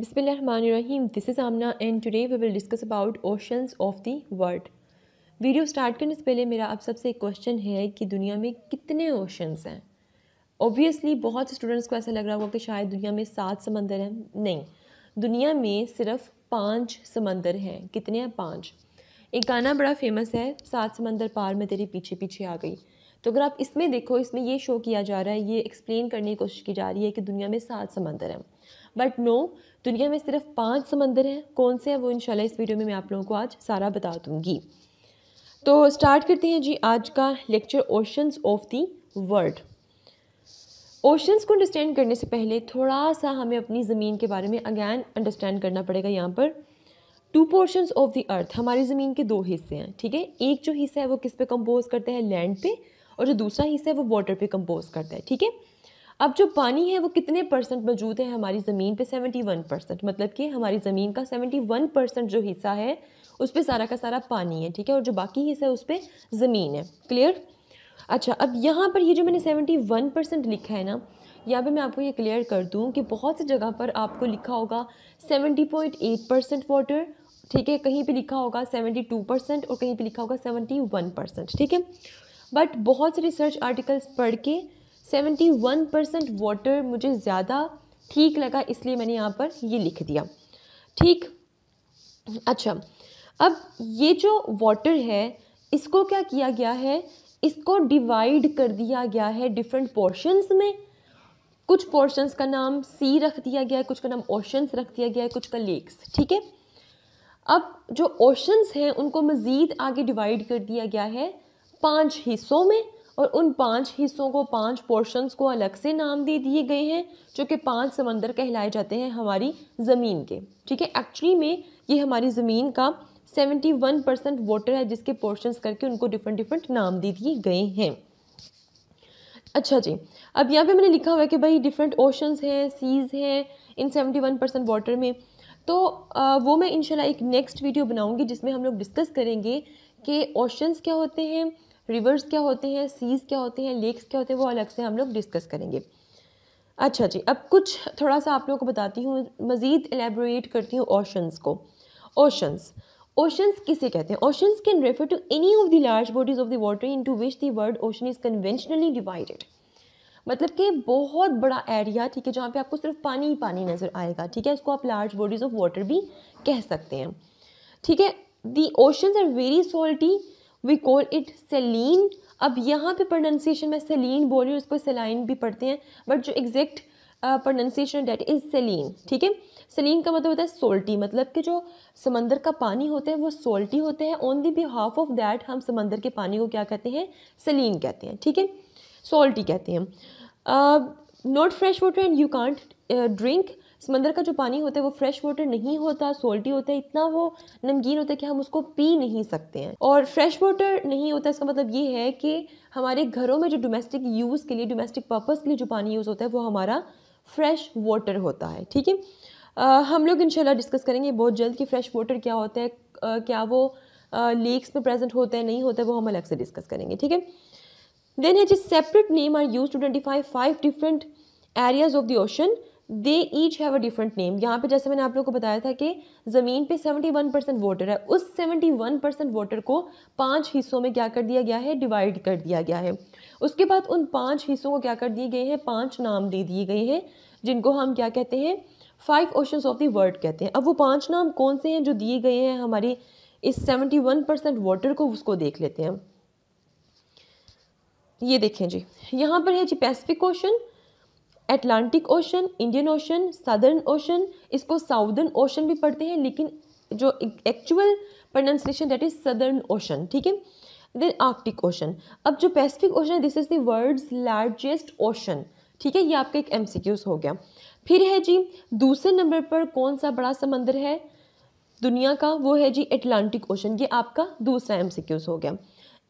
बिस्मिल्लाहिर्रहमानिर्रहीम। This is Amna and today we will discuss about oceans of the world. Video start करने से पहले मेरा आप सबसे एक क्वेश्चन है कि दुनिया में कितने ओशंस हैं? ऑब्वियसली बहुत से स्टूडेंट्स को ऐसा लग रहा होगा कि शायद दुनिया में 7 समंदर हैं। नहीं, दुनिया में सिर्फ 5 समंदर हैं। कितने हैं? 5। एक गाना बड़ा फेमस है, 7 समंदर पार मैं तेरे पीछे पीछे आ गई। तो अगर आप इसमें देखो, इसमें ये शो किया जा रहा है, ये एक्सप्लेन करने की कोशिश की जा रही है कि दुनिया में 7 समंदर हैं। बट नो, दुनिया में सिर्फ 5 समंदर हैं। कौन से हैं वो इंशाल्लाह इस वीडियो में मैं आप लोगों को आज सारा बता दूंगी। तो स्टार्ट करते हैं जी आज का lecture, oceans of the world. Oceans को अंडरस्टैंड करने से पहले थोड़ा सा हमें अपनी ज़मीन के बारे में अगैन अंडरस्टैंड करना पड़ेगा। यहाँ पर 2 पोर्शंस ऑफ द अर्थ, हमारी ज़मीन के 2 हिस्से हैं। ठीक है, एक जो हिस्सा है वो किस पे कंपोज करता है? लैंड पे, और जो दूसरा हिस्सा है वो वाटर पे कंपोज करता है। ठीक है, अब जो पानी है वो कितने परसेंट मौजूद है हमारी ज़मीन पे? 71%। मतलब कि हमारी ज़मीन का 71% जो हिस्सा है उस पर सारा का सारा पानी है। ठीक है, और जो बाकी हिस्सा है उस पर ज़मीन है। क्लियर? अच्छा, अब यहाँ पर ये जो मैंने 71% लिखा है ना, यहाँ पे मैं आपको ये क्लियर कर दूँ कि बहुत सी जगह पर आपको लिखा होगा 70.8% वाटर। ठीक है, कहीं पे लिखा होगा 72% और कहीं पे लिखा होगा 71%। ठीक है, बट बहुत से रिसर्च आर्टिकल्स पढ़ के 71% वाटर मुझे ज़्यादा ठीक लगा, इसलिए मैंने यहाँ पर ये लिख दिया। ठीक, अच्छा, अब ये जो वाटर है इसको क्या किया गया है? इसको डिवाइड कर दिया गया है डिफरेंट पोर्शंस में। कुछ पोर्शंस का नाम सी रख दिया गया है, कुछ का नाम ओशंस रख दिया गया है, कुछ का लेक्स। ठीक है, अब जो ओशंस हैं उनको मज़ीद आगे डिवाइड कर दिया गया है 5 हिस्सों में, और उन 5 हिस्सों को, 5 पोर्शंस को अलग से नाम दे दिए गए हैं, जो कि 5 समंदर कहलाए जाते हैं हमारी ज़मीन के। ठीक है, एक्चुअली में ये हमारी ज़मीन का 71% वाटर है, जिसके पोर्शंस करके उनको डिफरेंट डिफरेंट नाम दे दिए गए हैं। अच्छा जी, अब यहाँ पे मैंने लिखा हुआ है कि भाई डिफरेंट ओशंस हैं, सीज़ हैं, इन 71% वाटर में। तो वो मैं इंशाल्लाह एक नेक्स्ट वीडियो बनाऊंगी जिसमें हम लोग डिस्कस करेंगे कि ओशंस क्या होते हैं, रिवर्स क्या होते हैं, सीज़ क्या होते हैं, लेक्स क्या होते हैं, वो अलग से हम लोग डिस्कस करेंगे। अच्छा जी, अब कुछ थोड़ा सा आप लोगों को बताती हूँ, मज़ीद एलेबोरेट करती हूँ ओशंस को। ओशंस किसे कहते हैं? Oceans can refer to any of the large bodies of the water into which the world ocean is conventionally divided. मतलब कि बहुत बड़ा एरिया, ठीक है, जहाँ पे आपको सिर्फ पानी ही पानी नज़र आएगा। ठीक है, इसको आप लार्ज बॉडीज़ ऑफ वाटर भी कह सकते हैं। ठीक है, the oceans are very salty, we call it saline. अब यहाँ पे प्रोनंसिएशन में सेलिन बोल रही हूँ, उसको सेलाइन भी पढ़ते हैं, बट जो exact pronunciation that is saline. ठीक है, सेलिन का मतलब होता है सोल्टी, मतलब कि जो समंदर का पानी होता है वो सोल्टी होता है। On the behalf of that हम समंदर के पानी को क्या कहते हैं? सेलिन कहते हैं। ठीक है, सोल्टी कहते हैं। Not fresh water and you can't drink, समंदर का जो पानी होता है वो फ्रेश वाटर नहीं होता, सोल्टी होता है, इतना वो नमकीन होता है कि हम उसको पी नहीं सकते हैं। और फ्रेश वाटर नहीं होता, इसका मतलब ये है कि हमारे घरों में जो डोमेस्टिक यूज़ के लिए, डोमेस्टिक पर्पज़ के लिए जो पानी यूज़ होता है वो हमारा फ्रेश वाटर होता है। ठीक है, हम लोग इंशाल्लाह डिस्कस करेंगे बहुत जल्द कि फ्रेश वाटर क्या होता है, क्या वो लेक्स में प्रेजेंट होता है, नहीं होता है, वो हम अलग से डिस्कस करेंगे। ठीक है, देन है जी separate name are use to identify 5 different areas of the ocean, they each have a different name. यहाँ पे जैसे मैंने आप लोगों को बताया था कि ज़मीन पे 71% वाटर है, उस 71% वाटर को 5 हिस्सों में क्या कर दिया गया है? डिवाइड कर दिया गया है। उसके बाद उन 5 हिस्सों को क्या कर दिए गए हैं? 5 नाम दे दिए गए हैं, जिनको हम क्या कहते हैं? 5 ओशंस ऑफ द वर्ल्ड कहते हैं। अब वो 5 नाम कौन से हैं जो दिए गए हैं हमारी इस 71% वाटर को, उसको देख लेते हैं। ये देखें जी, यहाँ पर है जी Pacific Ocean, Atlantic Ocean, Indian Ocean, Southern Ocean. इसको साउदर्न ओशन भी पढ़ते हैं, लेकिन जो actual pronunciation that is Southern Ocean. ठीक है, देन आर्कटिक ओशन। अब जो पैसिफिक ओशन है, this is the world's largest ocean. ठीक है, ये आपका एक MCQs हो गया। फिर है जी दूसरे नंबर पर कौन सा बड़ा समंदर है दुनिया का? वो है जी अटलांटिक ओशन, ये आपका दूसरा MCQs हो गया।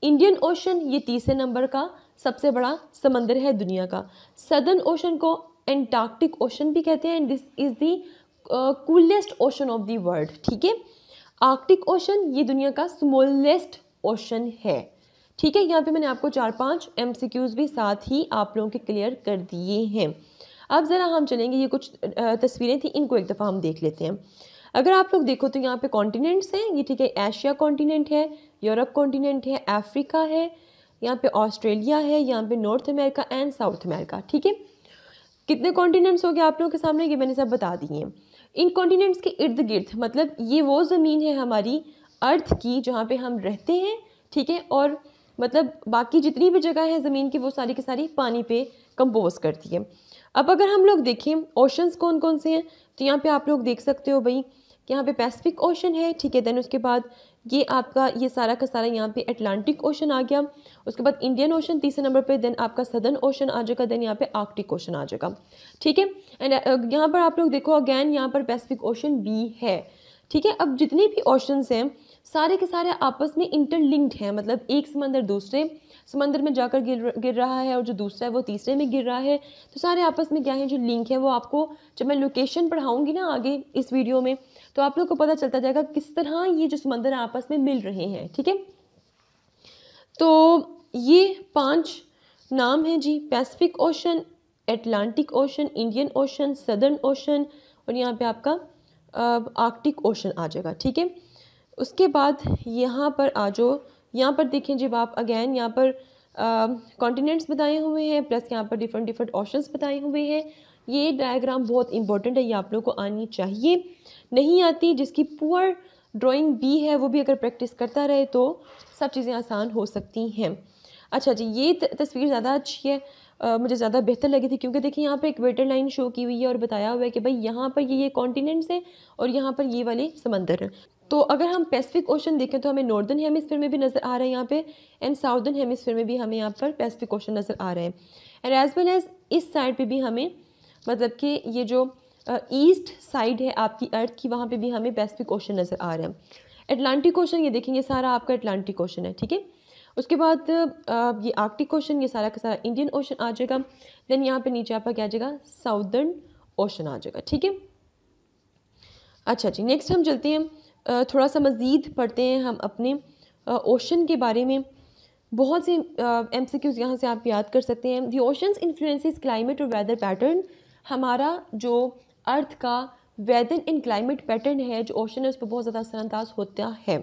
इंडियन ओशन ये तीसरे नंबर का सबसे बड़ा समंदर है दुनिया का। सदर्न ओशन को एंटार्क्टिक ओशन भी कहते हैं, and this is the coolest ocean of the world. ठीक है, आर्कटिक ओशन ये दुनिया का स्मॉलेस्ट ओशन है। ठीक है, यहाँ पे मैंने आपको 4-5 MCQs भी साथ ही आप लोगों के क्लियर कर दिए हैं। अब ज़रा हम चलेंगे, ये कुछ तस्वीरें थी, इनको एक दफ़ा हम देख लेते हैं। अगर आप लोग देखो तो यहाँ पे कॉन्टिनेंट्स हैं, ये ठीक है, एशिया कॉन्टिनेंट है, यूरोप कॉन्टिनेंट है, अफ्रीका है, यहाँ पे ऑस्ट्रेलिया है, यहाँ पे North America and South America. ठीक है, कितने कॉन्टिनेंट्स हो गए आप लोगों के सामने, ये मैंने सब बता दिए हैं। इन कॉन्टिनेंट्स के इर्द गिर्द, मतलब ये वो ज़मीन है हमारी अर्थ की जहाँ पे हम रहते हैं, ठीक है, और मतलब बाकी जितनी भी जगह है ज़मीन की वो सारी की सारी पानी पे कंपोज करती है। अब अगर हम लोग देखें ओशंस कौन कौन से हैं, तो यहाँ पे आप लोग देख सकते हो भाई, यहाँ पे पैसिफिक ओशन है, ठीक है, देन उसके बाद ये आपका ये सारा का सारा यहाँ पे अटलांटिक ओशन आ गया, उसके बाद इंडियन ओशन तीसरे नंबर पे, देन आपका सदर्न ओशन आ जाएगा, देन यहाँ पे आर्कटिक ओशन आ जाएगा। ठीक है, एंड यहाँ पर आप लोग देखो अगैन यहाँ पर पैसिफिक ओशन भी है। ठीक है, अब जितने भी ओशंस हैं सारे के सारे आपस में इंटरलिंक्ड हैं, मतलब एक समंदर दूसरे समंदर में जाकर गिर रहा है और जो दूसरा है वो तीसरे में गिर रहा है, तो सारे आपस में क्या है जो लिंक है, वो आपको जब मैं लोकेशन पढ़ाऊँगी ना आगे इस वीडियो में, तो आप लोग को पता चलता जाएगा किस तरह ये जो समंदर आपस में मिल रहे हैं। ठीक है, तो ये 5 नाम हैं जी, Pacific Ocean, Atlantic Ocean, Indian Ocean, Southern Ocean और यहाँ पे आपका आर्कटिक ओशन आ जाएगा। ठीक है, उसके बाद यहाँ पर आ जाओ, यहाँ पर देखें जब आप अगेन यहाँ पर कॉन्टिनेंट्स बताए हुए हैं प्लस यहाँ पर डिफरेंट डिफरेंट ओशंस बताए हुए हैं। ये डायग्राम बहुत इंपॉर्टेंट है, ये आप लोगों को आनी चाहिए, नहीं आती जिसकी पुअर ड्राइंग भी है वो भी अगर प्रैक्टिस करता रहे तो सब चीज़ें आसान हो सकती हैं। अच्छा जी, ये तस्वीर ज़्यादा अच्छी है, मुझे ज़्यादा बेहतर लगी थी, क्योंकि देखिए यहाँ पर इक्वेटर लाइन शो की हुई है और बताया हुआ है कि भाई यहाँ पर ये कॉन्टिनेंट्स हैं और यहाँ पर ये वाले समंदर हैं। तो अगर हम पैसिफिक ओशन देखें तो हमें नॉर्दर्न हेमिस्फीयर में भी नज़र आ रहा है यहाँ पे, एंड साउदर्न हेमिस्फीयर में भी हमें यहाँ पर पैसिफिक ओशन नज़र आ रहा है, एंड एज वेल एज़ इस साइड पे भी हमें, मतलब कि ये जो ईस्ट साइड है आपकी अर्थ की, वहाँ पे भी हमें पैसिफिक ओशन नज़र आ रहा है। अटलांटिक ओशन ये देखेंगे, सारा आपका अटलांटिक ओशन है। ठीक है, उसके बाद ये आर्कटिक ओशन, ये सारा का सारा इंडियन ओशन आ जाएगा, देन यहाँ पे नीचे आपका क्या आ जाएगा, साउदर्न ओशन आ जाएगा। ठीक है, अच्छा जी, नेक्स्ट हम चलते हैं, थोड़ा सा मज़ीद पढ़ते हैं हम अपने ओशन के बारे में। बहुत से MCQs यहाँ से आप याद कर सकते हैं। दी ओशंस इन्फ्लुएंसेस क्लाइमेट और वेदर पैटर्न, हमारा जो अर्थ का वेदर एंड क्लाइमेट पैटर्न है जो ओशन है उस पर बहुत ज़्यादा असरअंदाज होता है।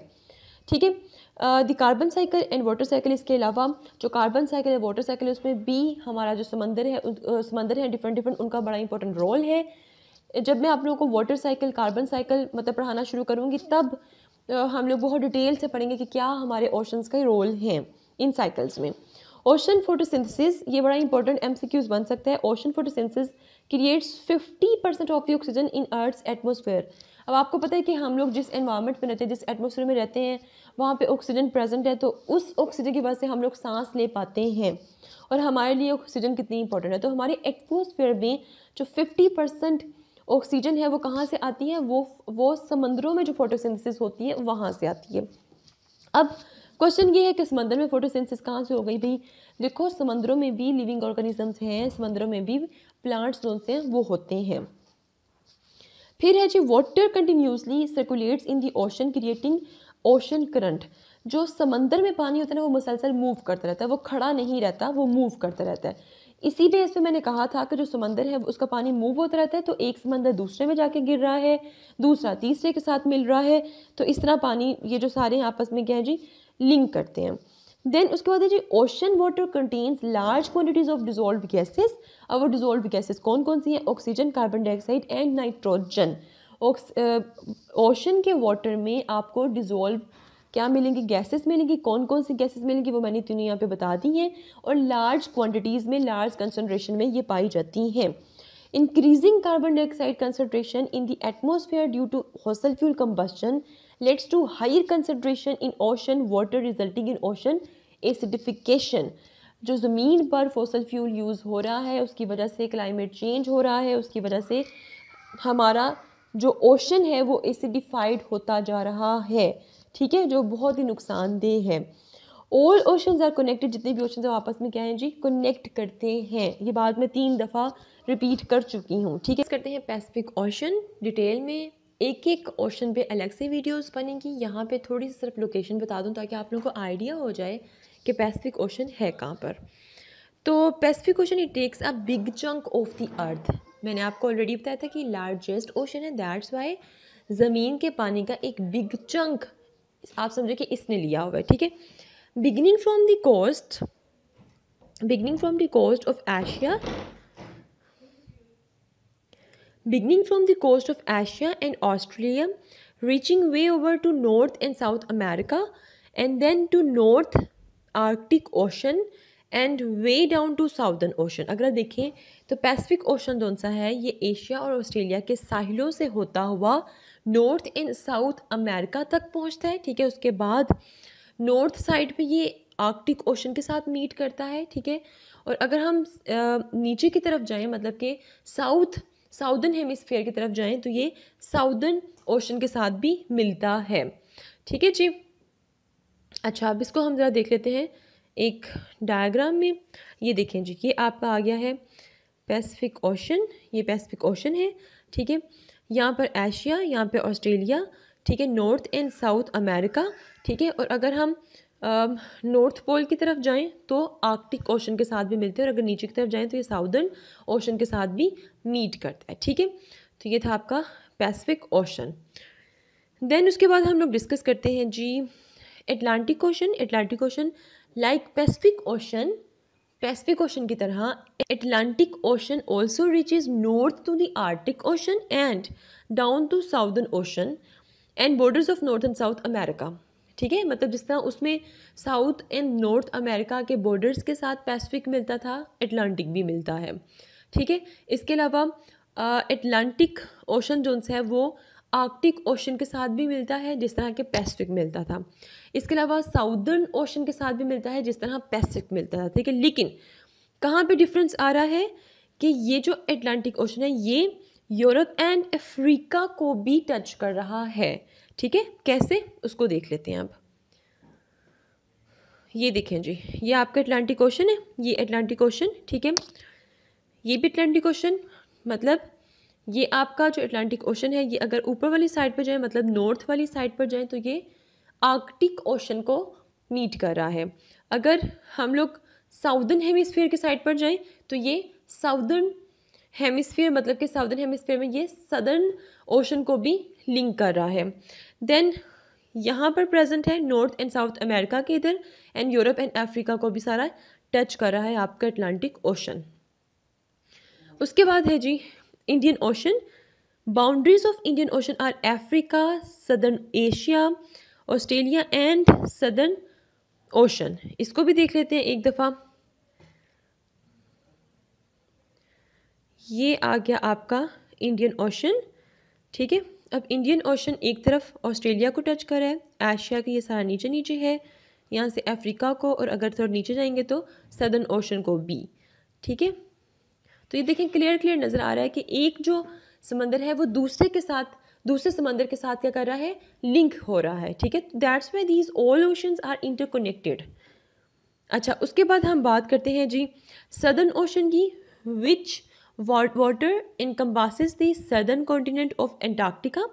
ठीक है, the carbon cycle and water cycle, इसके अलावा जो कार्बन साइकिल है वाटर साइकिल उसमें भी हमारा जो समंदर है डिफरेंट डिफरेंट उनका बड़ा इंपॉर्टेंट रोल है। जब मैं आप लोगों को वाटर साइकिल कार्बन साइकिल मतलब पढ़ाना शुरू करूँगी तब हम लोग बहुत डिटेल से पढ़ेंगे कि क्या हमारे ओशंस का रोल है इन साइकिल्स में। ओशन फोटोसिंथेसिस, ये बड़ा इंपॉर्टेंट MCQs बन सकता है। Ocean photosynthesis creates 50% of the oxygen in earth atmosphere. अब आपको पता है कि हम लोग जिस एनवायरनमेंट में रहते हैं, जिस एटमोसफेयर में रहते हैं, वहाँ पे ऑक्सीजन प्रेजेंट है, तो उस ऑक्सीजन की वजह से हम लोग सांस ले पाते हैं और हमारे लिए ऑक्सीजन कितनी इंपॉर्टेंट है। तो हमारे एटमोसफेयर में जो 50% ऑक्सीजन है वो कहाँ से आती है, वो समंदरों में जो फोटोसिंथेसिस होती है वहाँ से आती है। अब क्वेश्चन ये है कि समंदर में फोटोसिंथेसिस कहाँ से हो गई भाई? देखो, समंदरों में भी लिविंग ऑर्गेनिजम्स हैं, समंदरों में भी प्लांट्स जो से वो होते हैं। फिर है जी water continuously circulates in the ocean creating ocean current. जो समंदर में पानी होता है ना वो मुसलसल मूव करता रहता है, वो खड़ा नहीं रहता, वो मूव करता रहता है। इसी बेस पे मैंने कहा था कि जो समंदर है उसका पानी मूव होता रहता है, तो एक समंदर दूसरे में जाके गिर रहा है, दूसरा तीसरे के साथ मिल रहा है, तो इस तरह पानी ये जो सारे आपस में क्या है जी लिंक करते हैं। देन उसके बाद है जी ocean water contains large quantities of dissolve gases. और वो डिजोल्व गैसेस कौन कौन सी हैं? Oxygen, carbon dioxide and nitrogen. Ocean के वाटर में आपको डिजोल्व क्या मिलेंगी? गैसेस मिलेंगी। कौन कौन सी गैसेस मिलेंगी वो मैंने तुम्हें यहाँ पे बता दी हैं, और लार्ज क्वांटिटीज़ में, लार्ज कंसनट्रेशन में ये पाई जाती हैं। Increasing carbon dioxide concentration in the atmosphere due to fossil fuel combustion leads to higher concentration in ocean water resulting in ocean acidification. जो ज़मीन पर फॉसल फ्यूल यूज़ हो रहा है उसकी वजह से क्लाइमेट चेंज हो रहा है, उसकी वजह से हमारा जो ओशन है वो एसिडिफाइड होता जा रहा है। ठीक है, जो बहुत ही नुकसानदेह है। ऑल ओशंस आर कनेक्टेड, जितने भी ओशन है आपस में क्या है जी कनेक्ट करते हैं। ये बात मैं 3 दफ़ा रिपीट कर चुकी हूँ। ठीक है, करते हैं पैसिफिक ओशन डिटेल में, एक एक ओशन पे अलग से वीडियोस बनेंगी। यहाँ पे थोड़ी सी सिर्फ लोकेशन बता दूँ ताकि आप लोगों को आइडिया हो जाए कि पैसिफिक ओशन है कहाँ पर। तो Pacific Ocean it takes a big chunk of the earth. मैंने आपको ऑलरेडी बताया था कि लार्जेस्ट ओशन है, दैट्स वाई ज़मीन के पानी का एक बिग चंक आप समझो कि इसने लिया हुआ है। ठीक है, beginning from the coast of Asia and Australia, reaching way over to North and South America, and then to North Arctic Ocean and way down to Southern Ocean। अगर आप देखें तो पैसिफिक ओशन कौन सा है, ये एशिया और Australia के साहिलों से होता हुआ नॉर्थ एंड साउथ अमेरिका तक पहुंचता है। ठीक है, उसके बाद नॉर्थ साइड पे ये आर्कटिक ओशन के साथ मीट करता है। ठीक है, और अगर हम नीचे की तरफ जाएं, मतलब कि साउदर्न हेमिस्फीयर की तरफ जाएं, तो ये साउदर्न ओशन के साथ भी मिलता है। ठीक है जी, अच्छा अब इसको हम ज़रा देख लेते हैं एक डायग्राम में। ये देखें जी, ये आपका आ गया है पैसिफिक ओशन, ये पैसिफिक ओशन है। ठीक है, यहाँ पर एशिया, यहाँ पे ऑस्ट्रेलिया, ठीक है, नॉर्थ एंड साउथ अमेरिका। ठीक है, और अगर हम नॉर्थ पोल की तरफ जाएं तो आर्कटिक ओशन के साथ भी मिलते हैं, और अगर नीचे की तरफ जाएं तो ये साउदर्न ओशन के साथ भी मीट करता है। ठीक है, तो ये था आपका पैसिफिक ओशन। देन उसके बाद हम लोग डिस्कस करते हैं जी Atlantic Ocean. Atlantic Ocean like Pacific Ocean की तरह Atlantic Ocean also reaches north to the Arctic Ocean and down to southern ocean and borders of North and South America. ठीक है, मतलब जिस तरह उसमें साउथ एंड नॉर्थ अमेरिका के borders के साथ पैसिफिक मिलता था, अटलांटिक भी मिलता है। ठीक है, इसके अलावा अटलांटिक ओशन जो है वो आर्कटिक ओशन के साथ भी मिलता है, जिस तरह के पैसिफिक मिलता था। इसके अलावा साउदर्न ओशन के साथ भी मिलता है, जिस तरह पैसिफिक मिलता था। ठीक है, लेकिन कहाँ पे डिफरेंस आ रहा है कि ये जो अटलांटिक ओशन है ये यूरोप एंड अफ्रीका को भी टच कर रहा है। ठीक है, कैसे उसको देख लेते हैं। अब ये देखें जी, ये आपका अटलांटिक ओशन है, ये अटलांटिक ओशन। ठीक है, ये भी अटलांटिक ओशन, मतलब ये आपका जो अटलांटिक ओशन है ये अगर ऊपर वाली साइड पर जाए, मतलब नॉर्थ वाली साइड पर जाए, तो ये आर्कटिक ओशन को मीट कर रहा है। अगर हम लोग साउदर्न हेमिस्फीयर की साइड पर जाएं तो ये साउदर्न हेमिस्फीयर, मतलब कि साउदर्न हेमिस्फीयर में ये सदर्न ओशन को भी लिंक कर रहा है। देन यहाँ पर प्रेजेंट है नॉर्थ एंड साउथ अमेरिका के इधर, एंड यूरोप एंड अफ्रीका को भी सारा टच कर रहा है आपका अटलांटिक ओशन। उसके बाद है जी Indian Ocean. Boundaries of Indian Ocean are Africa, southern Asia, Australia and Southern Ocean. इसको भी देख लेते हैं एक दफ़ा। ये आ गया आपका इंडियन ओशन। ठीक है, अब इंडियन ओशन एक तरफ ऑस्ट्रेलिया को टच कर रहा है, एशिया के ये सारा नीचे नीचे है, यहाँ से अफ्रीका को, और अगर थोड़ा नीचे जाएंगे तो सदर्न ओशन को भी। ठीक है, तो ये देखें क्लियर नज़र आ रहा है कि एक जो समंदर है वो दूसरे समंदर के साथ क्या कर रहा है, लिंक हो रहा है। ठीक है, that's why these all oceans are interconnected. अच्छा, उसके बाद हम बात करते हैं जी सदर्न ओशन की। Which water encompasses the southern continent of Antarctica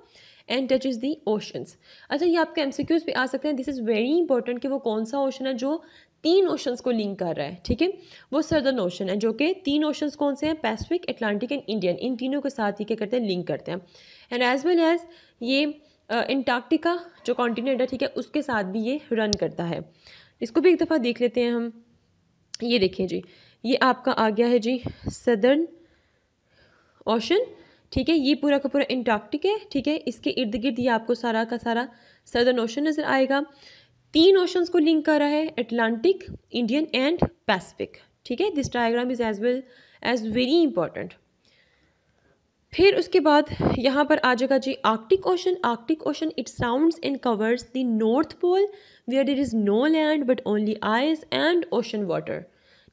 and touches the oceans. अच्छा, ये आपके एमसीक्यूज पे आ सकते हैं। दिस इज़ वेरी इंपॉर्टेंट कि वो कौन सा ओशन है जो तीन ओशंस को लिंक कर रहा है। ठीक है, वो सदर्न ओशन है, जो कि तीन ओशंस कौन से हैं, पैसिफिक, अटलांटिक एंड इंडियन, इन तीनों के साथ ही क्या करते हैं, लिंक करते हैं। एंड एज वेल एज ये एंटार्क्टिका जो कॉन्टिनेंट है, ठीक है, उसके साथ भी ये रन करता है। इसको भी एक दफ़ा देख लेते हैं हम। ये देखें जी, ये आपका आ गया है जी सदर्न ओशन। ठीक है, ये पूरा का पूरा एंटार्क्टिक है। ठीक है, इसके इर्द गिर्द ये आपको सारा का सारा सदर्न ओशन नज़र आएगा। तीन ओशंस को लिंक कर रहा है, अटलांटिक, इंडियन एंड पैसिफिक। ठीक है, this diagram is as well as very important. फिर उसके बाद यहाँ पर आ जाएगा जी Arctic Ocean. Arctic Ocean it surrounds and covers the North Pole where there is no land but only ice and ocean water.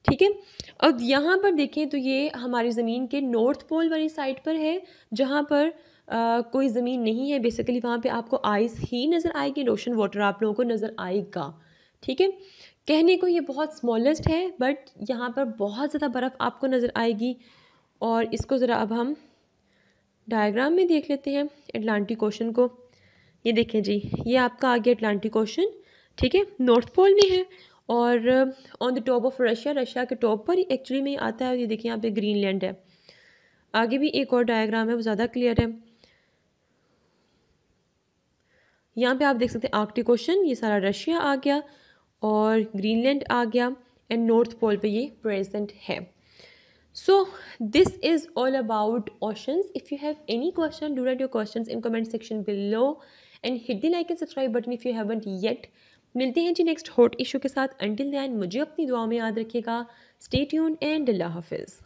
ठीक है, अब यहाँ पर देखें तो ये हमारी ज़मीन के नॉर्थ पोल वाली साइड पर है, जहाँ पर कोई ज़मीन नहीं है। बेसिकली वहाँ पे आपको आइस ही नज़र आएगी, ओशन वाटर आप लोगों को नज़र आएगा। ठीक है, कहने को ये बहुत स्मॉलेस्ट है, बट यहाँ पर बहुत ज़्यादा बर्फ़ आपको नज़र आएगी। और इसको ज़रा अब हम डायग्राम में देख लेते हैं अटलांटिक ओशन को। ये देखें जी, ये आपका आ गया अटलांटिक ओशन। ठीक है, नॉर्थ पोल में है, और on the top of Russia, Russia के टॉप पर ही एक्चुअली में आता है। और ये देखिए यहाँ पे ग्रीनलैंड है। आगे भी एक और डायग्राम है, वो ज़्यादा क्लियर है। यहाँ पे आप देख सकते हैं आर्कटिक ओशन, ये सारा रशिया आ गया और ग्रीनलैंड आ गया एंड नॉर्थ पोल पे ये प्रेजेंट है। So this is all about oceans. If you have any question, do write your questions in comment section below and hit the like and subscribe button if you haven't yet. मिलते हैं जी next hot issue के साथ. Until then मुझे अपनी दुआ में याद रखिएगा. Stay tuned and Allah Hafiz.